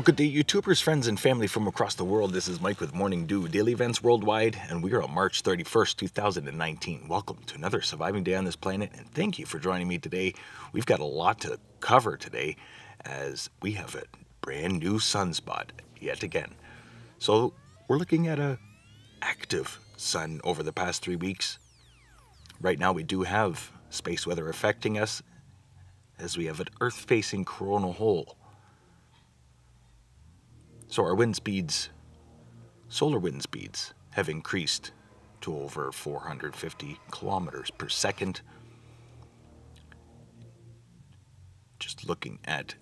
Well, good day, YouTubers, friends, and family from across the world. This is Mike with Morning Dew Daily Events Worldwide, and we are on March 31st, 2019. Welcome to another surviving day on this planet, and thank you for joining me today. We've got a lot to cover today, as we have a brand new sunspot yet again. So we're looking at an active sun over the past 3 weeks. Right now we do have space weather affecting us, as we have an Earth-facing coronal hole. So our wind speeds, solar wind speeds, have increased to over 450 kilometers per second. Just looking at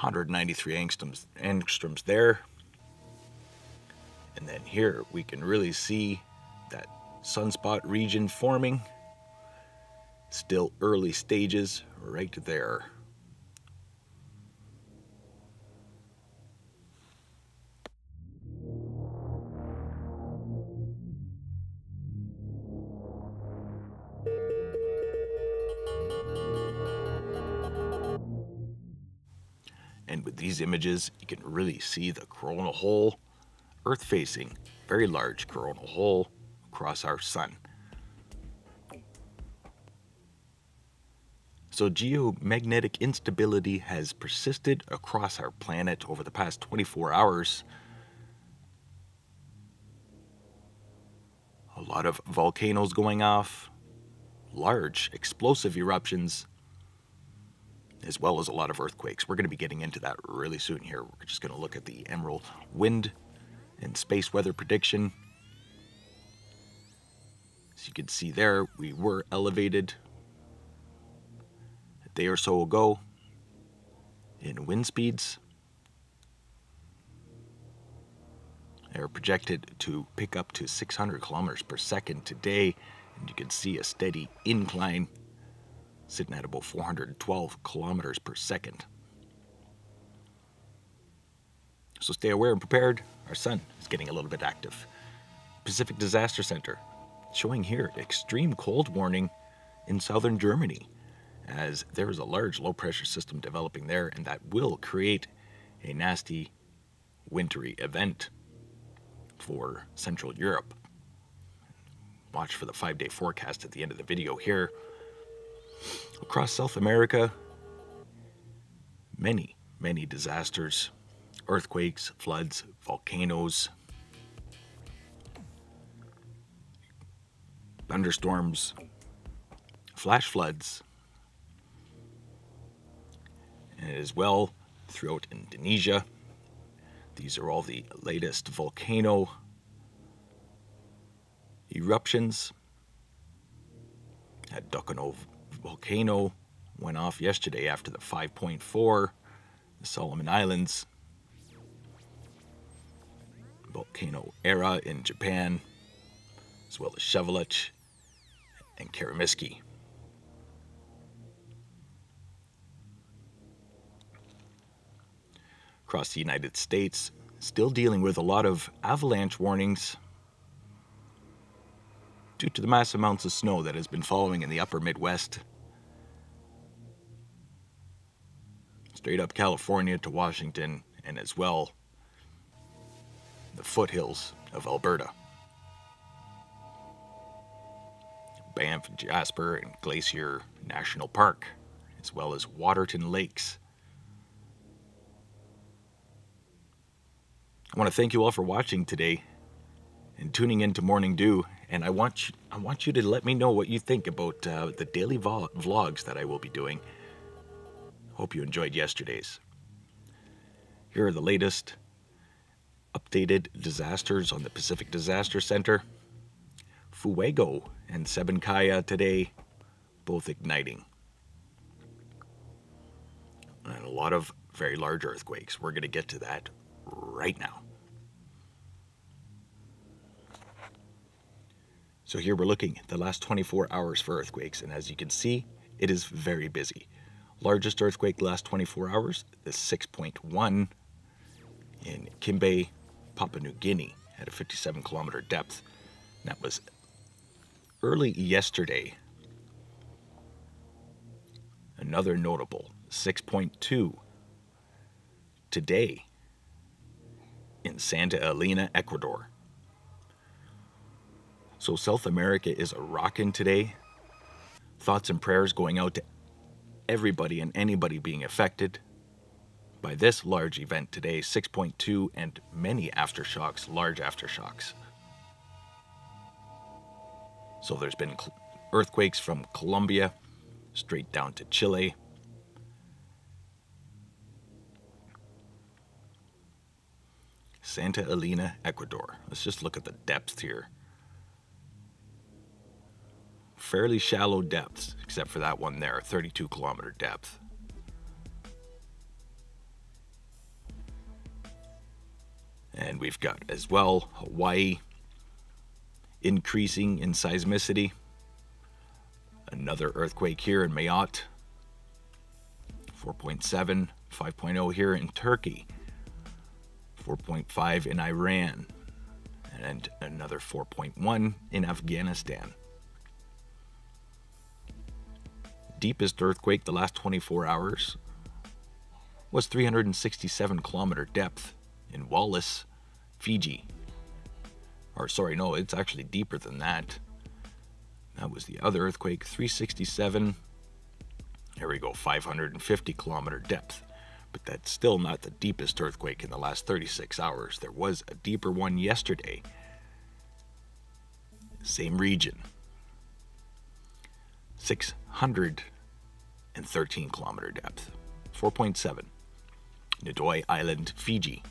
193 angstroms there. And then here we can really see that sunspot region forming. Still early stages right there. And with these images, you can really see the coronal hole, Earth-facing, very large coronal hole across our sun. So geomagnetic instability has persisted across our planet over the past 24 hours. A lot of volcanoes going off, large explosive eruptions, as well as a lot of earthquakes. We're going to be getting into that really soon here. We're just going to look at the Emerald wind and space weather prediction. As you can see there, we were elevated a day or so ago in wind speeds. They are projected to pick up to 600 kilometers per second today, and you can see a steady incline, sitting at about 412 kilometers per second. So stay aware and prepared. Our sun is getting a little bit active. Pacific Disaster Center showing here extreme cold warning in southern Germany, as there is a large low pressure system developing there, and that will create a nasty wintry event for Central Europe. Watch for the 5-day forecast at the end of the video here. Across South America, many disasters, earthquakes, floods, volcanoes, thunderstorms, flash floods, and as well throughout Indonesia. These are all the latest volcano eruptions at Dokonov. Volcano went off yesterday after the 5.4, the Solomon Islands, Volcano Era in Japan, as well as Sheveluch and Karamiski. Across the United States, still dealing with a lot of avalanche warnings due to the mass amounts of snow that has been falling in the upper Midwest. Straight up California to Washington, and as well the foothills of Alberta. Banff, Jasper, and Glacier National Park, as well as Waterton Lakes. I want to thank you all for watching today and tuning in to Morning Dew. And I want you to let me know what you think about the daily vlogs that I will be doing. Hope you enjoyed yesterday's. Here are the latest updated disasters on the Pacific Disaster Center. Fuego and Sabancaya today, both igniting. And a lot of very large earthquakes. We're going to get to that right now. So here we're looking at the last 24 hours for earthquakes, and as you can see, it is very busy. Largest earthquake last 24 hours, the 6.1 in Kimbe, Papua New Guinea, at a 57 kilometer depth. And that was early yesterday. Another notable, 6.2 today in Santa Elena, Ecuador. So South America is rockin' today. Thoughts and prayers going out to everybody and anybody being affected by this large event today, 6.2, and many aftershocks, large aftershocks. So there's been earthquakes from Colombia straight down to Chile. Santa Elena, Ecuador. Let's just look at the depth here. Fairly shallow depths, except for that one there, 32-kilometer depth. And we've got as well Hawaii increasing in seismicity. Another earthquake here in Mayotte, 4.7, 5.0 here in Turkey, 4.5 in Iran, and another 4.1 in Afghanistan. Deepest earthquake the last 24 hours was 367-kilometer depth in Wallis, Fiji. Or sorry, no, it's actually deeper than that. That was the other earthquake, 367. Here we go, 550-kilometer depth. But that's still not the deepest earthquake in the last 36 hours. There was a deeper one yesterday. Same region. 613-kilometer depth, 4.7. Nadoi Island, Fiji.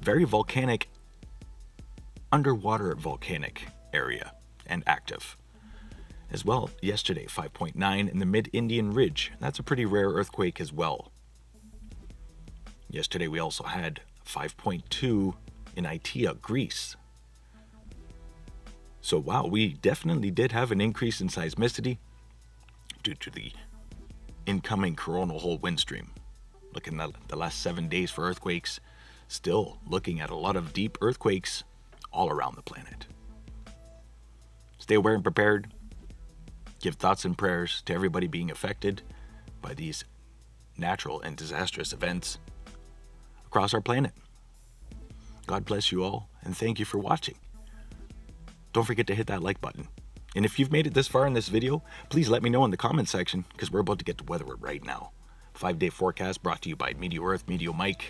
Very volcanic, underwater volcanic area and active. As well, yesterday, 5.9 in the Mid-Indian Ridge. That's a pretty rare earthquake as well. Yesterday, we also had 5.2 in Itea, Greece. So wow, we definitely did have an increase in seismicity due to the incoming coronal hole wind stream. Looking at the last 7 days for earthquakes, still looking at a lot of deep earthquakes all around the planet. Stay aware and prepared. Give thoughts and prayers to everybody being affected by these natural and disastrous events across our planet. God bless you all, and thank you for watching. Don't forget to hit that like button. And if you've made it this far in this video, please let me know in the comment section, because we're about to get to weather it right now. 5-day forecast brought to you by MeteoEarth, MeteoMike.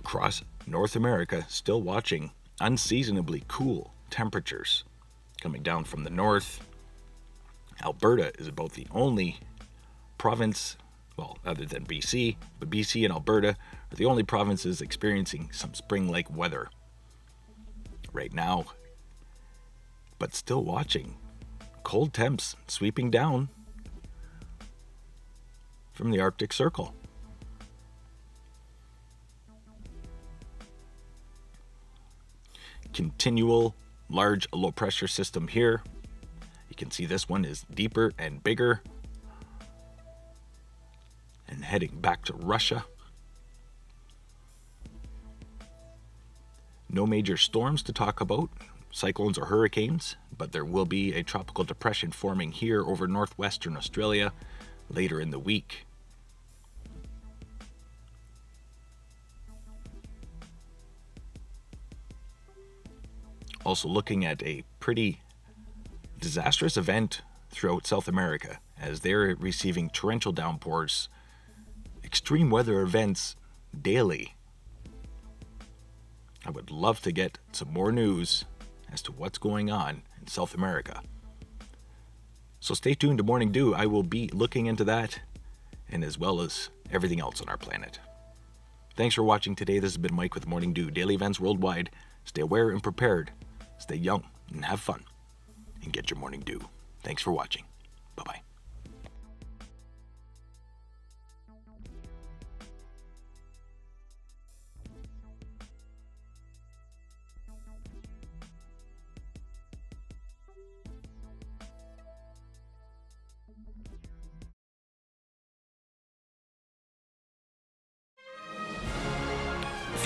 Across North America, still watching unseasonably cool temperatures coming down from the north. Alberta is about the only province, well, other than BC, but BC and Alberta are the only provinces experiencing some spring-like weather right now, but still watching cold temps sweeping down from the Arctic Circle. Continual large low pressure system here. You can see this one is deeper and bigger and heading back to Russia. No major storms to talk about, cyclones or hurricanes, but there will be a tropical depression forming here over northwestern Australia later in the week. Also looking at a pretty disastrous event throughout South America as they're receiving torrential downpours, extreme weather events daily. I would love to get some more news as to what's going on in South America. So stay tuned to Morning Dew. I will be looking into that and as well as everything else on our planet. Thanks for watching today. This has been Mike with Morning Dew Daily Events Worldwide. Stay aware and prepared. Stay young and have fun. And get your morning dew. Thanks for watching. Bye-bye. If